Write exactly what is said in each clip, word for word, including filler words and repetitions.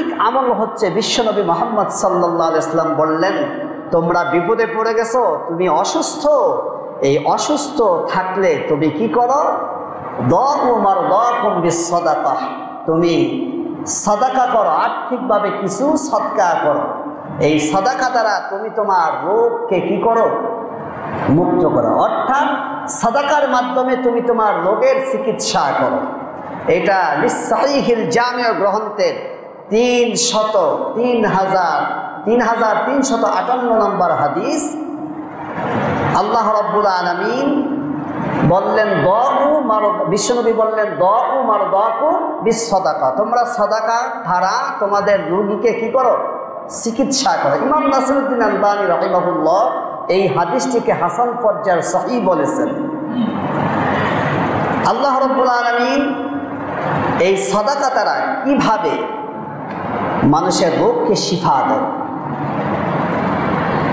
আধ্যাত্মিক আমল হচ্ছে বিশ্বনবী মুহাম্মদ সাল্লাল্লাহু আলাইহি সাল্লাম বললেন, তোমরা বিপদে পড়ে গেছো, তুমি অসুস্থ, এই অসুস্থ থাকলে তুমি কি করো, তুমি সাদাকা করো, আর্থিকভাবে কিছু সদকা করো, এই সাদাকা দ্বারা তুমি তোমার রোগকে কি করো, মুক্ত করো। অর্থাৎ সাদাকার মাধ্যমে তুমি তোমার রোগের চিকিৎসা করো। এটা লিসাহিহিল জামিউ গ্রন্থের তিন শত তিন হাজার তিন হাজার তিনশত আটান্ন নম্বর হাদিস। আল্লাহ রাব্বুল আলামিন বললেন, দু মারো, বিশ্বনবী বললেন, দু মারো দু বিশ সদাকা, তোমরা সদাকা ধারা তোমাদের রোগীকে কি করো, চিকিৎসা করো। ইমাম নাসিরুদ্দিন আলবানী রাহিমাহুল্লাহ এই হাদিসটিকে হাসান পর্যায়ের সহিহ বলেছেন। আল্লাহ রাব্বুল আলামিন এই সদাকা দ্বারা কিভাবে মানুষের রোগকে শিফা দেন।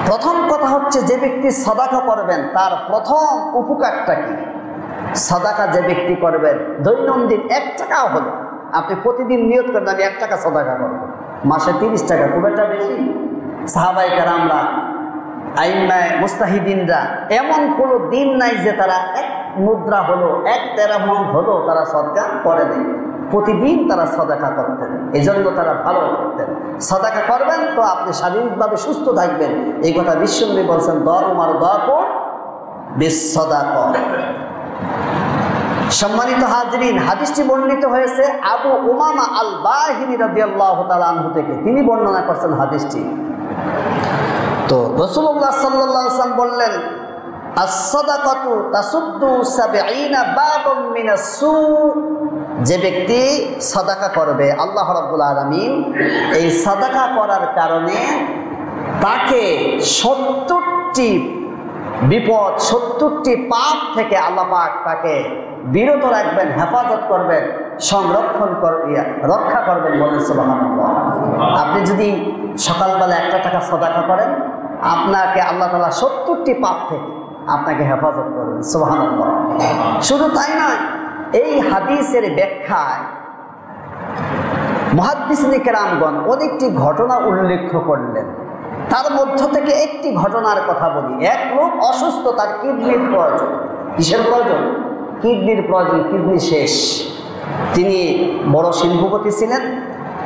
প্রথম কথা হচ্ছে, যে ব্যক্তি সাদাকা করবেন তার প্রথম উপকারটা কি, সাদাকা যে ব্যক্তি করবেন দৈনন্দিন এক টাকাও হলো, আপনি প্রতিদিন নিয়ত করেন আমি এক টাকা সাদাকা করব, মাসে তিরিশ টাকা খুব একটা বেশি। সাহাবায়ে কেরামরা, আইমায়ে মুস্তাহিদিনরা এমন কোনো দিন নাই যে তারা এক মুদ্রা হলো, এক দেরহাম হলো তারা সাদাকা করে দেন, প্রতিদিন তারা সাদাকা করতেন, এজন্য তারা ভালো করতেন। সাদাকা করবেন তো আপনি শারীরিকভাবে সুস্থ থাকবেন, এই কথা বিশ্বনবী বলছেন, দরমার দপর বিশ সাদাকা। সম্মানিত হাজিরিন, হাদিসটি বর্ণিত হয়েছে আবু উমামা আল বাহিনী রাদিয়াল্লাহু তাআলা আনহু থেকে, তিনি বর্ণনা করছেন হাদিসটি। তো রাসূলুল্লাহ সাল্লাল্লাহু আলাইহি ওয়াসাল্লাম বললেন, আস-সাদাকাতু তাসুদ্দু সাবঈনা বাবাম মিনাস-সু, যে ব্যক্তি সাদাকা করবে আল্লাহ রাব্বুল আলামিন এই সাদাকা করার কারণে তাকে সত্তরটি বিপদ, সত্তরটি পাপ থেকে আল্লাহ পাক তাকে বিরত রাখবেন, হেফাজত করবেন, সংরক্ষণ করবেন, রক্ষা করবেন বলেন সুবহানাল্লাহ। আপনি যদি সকালবেলা একটা টাকা সাদাকা করেন, আপনাকে আল্লাহ তাআলা সত্তরটি পাপ থেকে আপনাকে হেফাজত করবেন সুবহানাল্লাহ। শুধু তাই নয়, এই হাদিসের ব্যাখ্যায় মুহাদ্দিসিনে কেরামগণ অনেকটি ঘটনা উল্লেখ করলেন, তার মধ্য থেকে একটি ঘটনার কথা বলি। এক লোক অসুস্থ, তার কিডনির প্রয়োজন, কিসের প্রয়োজন, কিডনির প্রয়োজন, কিডনি শেষ। তিনি বড় শিল্পপতি ছিলেন,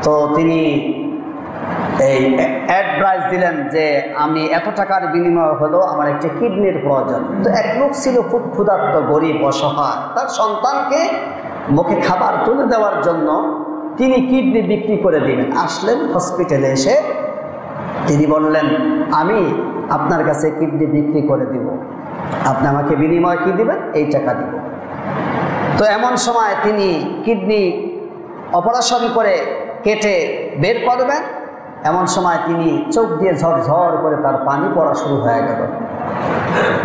তো তিনি এই অ্যাডভাইস দিলেন যে আমি এত টাকার বিনিময় হলো আমার একটি কিডনির প্রয়োজন। তো এক লোক ছিল খুব ক্ষুধার্ত, গরিব, অসহায়, তার সন্তানকে মুখে খাবার তুলে দেওয়ার জন্য তিনি কিডনি বিক্রি করে দিলেন। আসলেন হসপিটালে, এসে তিনি বললেন, আমি আপনার কাছে কিডনি বিক্রি করে দিব, আপনি আমাকে বিনিময় কি দিবেন, এই টাকা দিব। তো এমন সময় তিনি কিডনি অপারেশন করে কেটে বের করবেন, এমন সময় তিনি চোখ দিয়ে ঝরঝর করে তার পানি পড়া শুরু হয়ে গেল।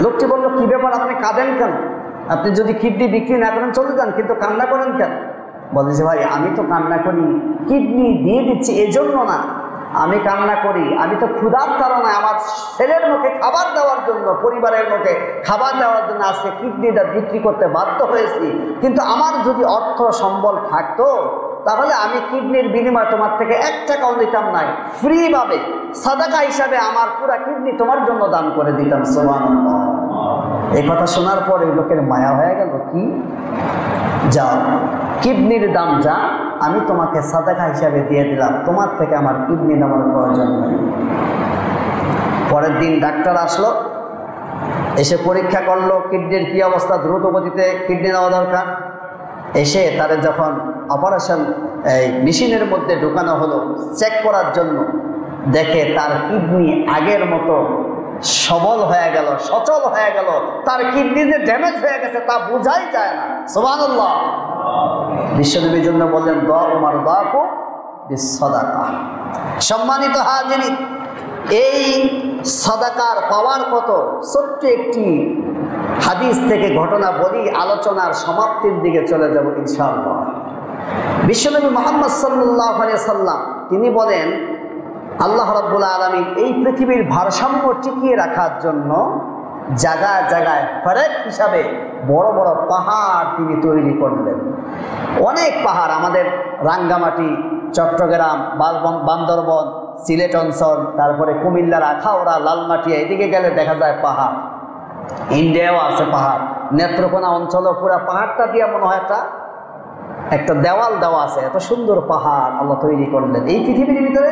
লোকটি বলল, কি ব্যাপার, আপনি কাঁদেন কেন, আপনি যদি কিডনি বিক্রি না করেন চলে যান, কিন্তু কান্না করেন কেন? বলেছে, ভাই আমি তো কান্না করি, কিডনি দিয়ে দিচ্ছি এজন্য না, আমি কান্না করি, আমি তো ক্ষুধার কারণে আমার ছেলের মুখে খাবার দেওয়ার জন্য, পরিবারের মুখে খাবার দেওয়ার জন্য আজকে কিডনিটা বিক্রি করতে বাধ্য হয়েছি, কিন্তু আমার যদি অর্থ সম্বল থাকতো তাহলে আমি কিডনির বিনিময় তোমার থেকে এক টাকাও দিতাম নাই, ফ্রি ভাবে সাদাকা হিসাবে আমার পুরা কিডনি তোমার জন্য দান করে দিতাম। সুবহানাল্লাহ। এই কথা শোনার পরে লোকের মায়া হয়ে গেল, কি যাও কিডনির দাম যা, আমি তোমাকে সাদাকা হিসাবে দিয়ে দিলাম, তোমার থেকে আমার কিডনি নেওয়ার প্রয়োজন নেই। পরের দিন ডাক্তার আসলো, এসে পরীক্ষা করলো কিডনির কি অবস্থা, দ্রুত গতিতে কিডনি নেওয়া দরকার। এসে তারা যখন অপারেশন এই মেশিনের মধ্যে ঢুকানো হলো চেক করার জন্য, দেখে তার কিডনি আগের মতো সবল হয়ে গেল, সচল হয়ে গেল, তার কিডনি যে ড্যামেজ হয়ে গেছে তা বোঝাই যায় না। সুবহানাল্লাহ। বিশ্বনবীর জন্য বললেন, দা উমার দাকু বিস সাদাকা। সম্মানিত হাজিরিন, এই সাদাকার পাওয়ার কত ছোট্ট একটি হাদিস থেকে ঘটনা বলি, আলোচনার সমাপ্তির দিকে চলে যাব ইনশাআল্লাহ। বিশ্বনবী মুহাম্মদ সাল্লাল্লাহু আলাইহি সাল্লাম তিনি বলেন, আল্লাহ রাব্বুল আলামিন এই পৃথিবীর ভারসাম্য টিকিয়ে রাখার জন্য জায়গায় জায়গায় ফরেক হিসাবে বড় বড় পাহাড় তিনি তৈরি করলেন। অনেক পাহাড়, আমাদের রাঙ্গামাটি চট্টগ্রাম, বান্দরবন, সিলেট অঞ্চল, তারপরে কুমিল্লার আখাউড়া, লালমাটিয়া, এদিকে গেলে দেখা যায় পাহাড়। ইন্ডিয়াও আছে পাহাড়, নেত্রকোনা অঞ্চলও পুরা পাহাড়টা দিয়ে মনে হয় একটা একটা দেওয়াল দেওয়া আছে, এত সুন্দর পাহাড় আল্লাহ তৈরি করলেন। এই পৃথিবীর ভিতরে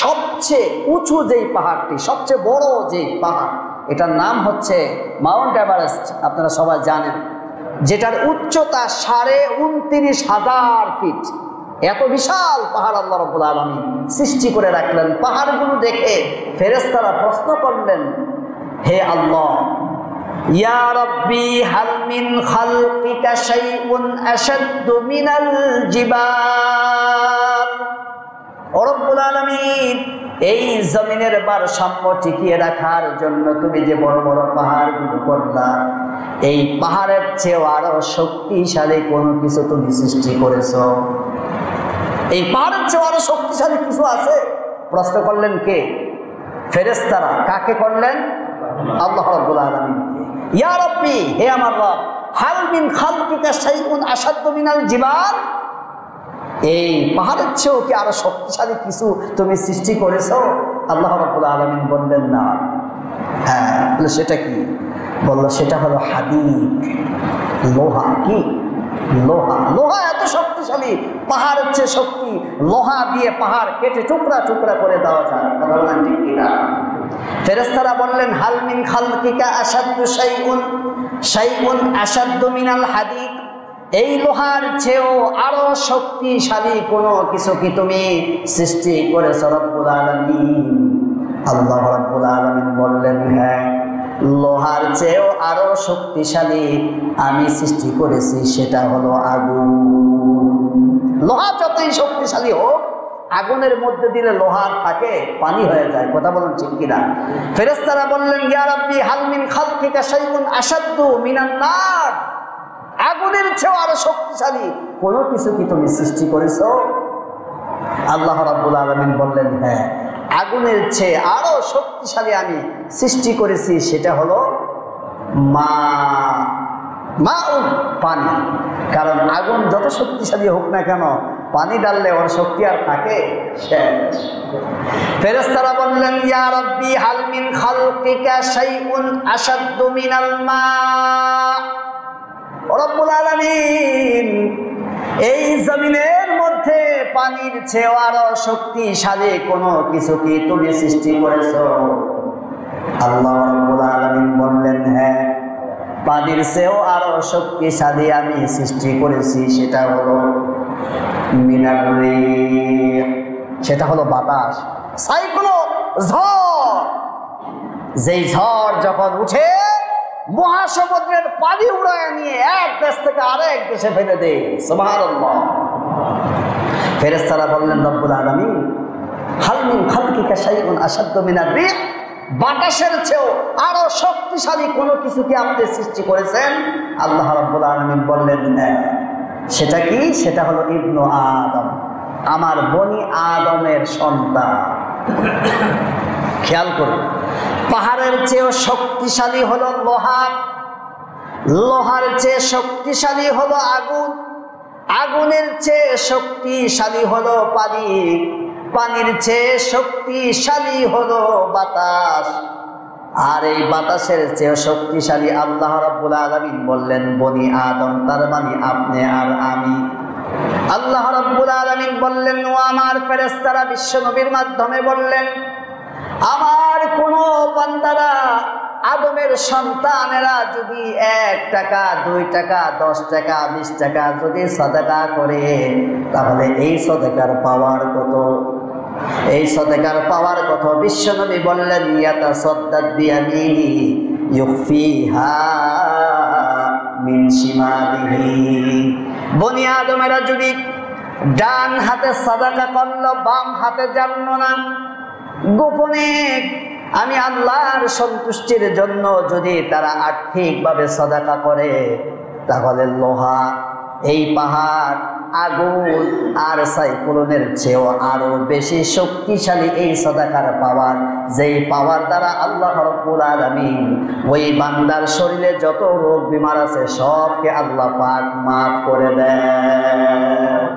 সবচেয়ে উঁচু যেই পাহাড়টি, সবচেয়ে বড় যেই পাহাড়, এটার নাম হচ্ছে মাউন্ট এভারেস্ট। আপনারা সবাই জানেন যেটার উচ্চতা সাড়ে উনত্রিশ হাজার ফিট। এত বিশাল পাহাড় আল্লাহ রাব্বুল আলামিন সৃষ্টি করে রাখলেন। পাহাড়গুলো দেখে ফেরেশতারা প্রশ্ন করলেন, হে আল্লাহ, ইয়া রাব্বি হাল মিন খালকিকা শাইউন আশাদ্দু মিনাল জিবাল। ও রাব্বুল আলামিন, এই জমিনের ভারসাম্য টিকিয়ে রাখার জন্য তুমি যে বড় বড় পাহাড়গুলো করলা, এই পাহাড়ের চেয়েও আরো শক্তিশালী কোনো কিছু তুমি সৃষ্টি করেছো। এই পাহাড়ের চেয়ে আরো শক্তিশালী কিছু আছে? প্রশ্ন করলেন কে? ফেরেশতারা। কাকে করলেন? আল্লাহ রাব্বুল আলামিন। ইয়া রাব্বি, হে আমার রব, হাল মিন খালকিকা শাইউন আশাদ্দু মিনাল জিবাল, এই পাহাড়ের চেয়েও কি আরো শক্তিশালী কিছু তুমি সৃষ্টি করেছো? আল্লাহ রাব্বুল আলামিন বললেন না। হ্যাঁ, সেটা কি? বলল সেটা হলো হাদিদ, লোহা। কি লোহা? লোহা এত শক্তিশালী, পাহাড়ের চেয়ে শক্তি। লোহা দিয়ে পাহাড় কেটে টুকরা টুকরা করে দেওয়া যায়। কথা বলেন ঠিক কিনা? ফেরেশতারা বললেন, হাল মিন খালকিকা আশাদ্দু শাইউন শাইউন আশাদ্দু মিনাল হাদিদ, এই লোহার চেয়েও আরো শক্তিশালী কোনো কিছু কি তুমি সৃষ্টি করেছ রব্বুল আলামিন? আল্লাহ রাব্বুল আলামিন বললেন, হ্যাঁ, লোহার চেয়েও আরো শক্তিশালী আমি সৃষ্টি করেছি, সেটা হলো আগুন। লোহা যতই শক্তিশালী হোক, আগুনের মধ্যে দিলে লোহার থাকে পানি হয়ে যায়। কথা বলুন ঠিক কিনা? ফেরেশতারা বললেন, ইয়া রাব্বি হাল মিন খালকিকা শাইউন আশাদ্দু মিনান নার, আগুনের চেয়েও আরো শক্তিশালী কোনো কিছু কি তুমি সৃষ্টি করেছো? আল্লাহ রাব্বুল আলামিন বললেন, হ্যাঁ, আগুনের চেয়ে আরো শক্তিশালী আমি সৃষ্টি করেছি, সেটা হলো মা মা পানি। কারণ আগুন যত শক্তিশালী হোক না কেন, পানি ডাললে ওর শক্তি আর থাকে শেষ। ফেরেশতারা বললেন, ইয়া রাব্বি হাল মিন খালকিকা শাইউন আশাদ্দু মিনাল মা, ও রব্বুল আলামিন, এই জমিনের মধ্যে পানির চেয়ে আরো শক্তিশালী কোনো কিছু কি তুমি সৃষ্টি করেছো? আল্লাহ রাব্বুল আলামিন বললেন, হ্যাঁ, পানির চেয়েও আরো শক্তিশালী আমি সৃষ্টি করেছি, সেটা হলো মিনার রিহ, সেটা হলো বাতাস। সাইক্লোন, ঝড়, যেই ঝড় যখন উঠে মহাসমুদ্রের পানি উড়ায় নিয়ে এক দেশ থেকে আরেক দেশে ফেলে দেয়। সুবহানাল্লাহ। ফেরেশতারা বললেন, রব্বুল আলামিন, হাল মিন খালকিকা শাইউন আশাদ্দু মিনার রিহ, বাতাসের চেয়েও আরো শক্তিশালী কোনো কিছু কি আপনি সৃষ্টি করেছেন? আল্লাহ রাব্বুল আলামিন বললেন, সেটা কি? সেটা হলো ইবনু আদম, আমার বনি আদমের সন্তান। খেয়াল করুন, পাহাড়ের চেয়েও শক্তিশালী হলো লোহা, লোহার চেয়ে শক্তিশালী হলো আগুন, আগুনের চেয়ে শক্তিশালী হলো পানি, পানির চেয়ে শক্তিশালী হলো বাতাস, আর এই বাতাসের চেয়ে শক্তিশালী আল্লাহ রাব্বুল আলামিন বললেন বনি আদম, তার মানে আপনি আর আমি। আল্লাহ রাব্বুল আলামিন বললেন, ও আমার ফেরেশতারা বিশ্বনবীর মাধ্যমে বললেন, আমার কোন বান্দারা, আদমের সন্তানেরা যদি এক টাকা, দুই টাকা, দশ টাকা, বিশ টাকা যদি সাদাকা করে, তাহলে এই সাদাকার পাওয়ার কত? এই সাদাকার পাওয়ার কত? বিশ্বনবী বললেন, ইয়াতাসাদদাক বিয়ামিনি ইউফিহা মিন শিমালিহি। বনি আদমেরা যদি ডান হাতে সাদাকা করলো, বাম হাতে জানলো না, গোপনে আমি আল্লাহর সন্তুষ্টির জন্য যদি তারা আর্থিকভাবে সাদাকা করে, তাহলে লোহা, এই পাহাড়, আগুন আর সাইক্লোনের চেয়েও আরো বেশি শক্তিশালী এই সাদাকার পাওয়ার, যেই পাওয়ার দ্বারা আল্লাহ রাব্বুল আলামিন ওই বান্দার শরীরে যত রোগ বিমার আছে সবকে আল্লাহ পাক মাফ করে দেয়।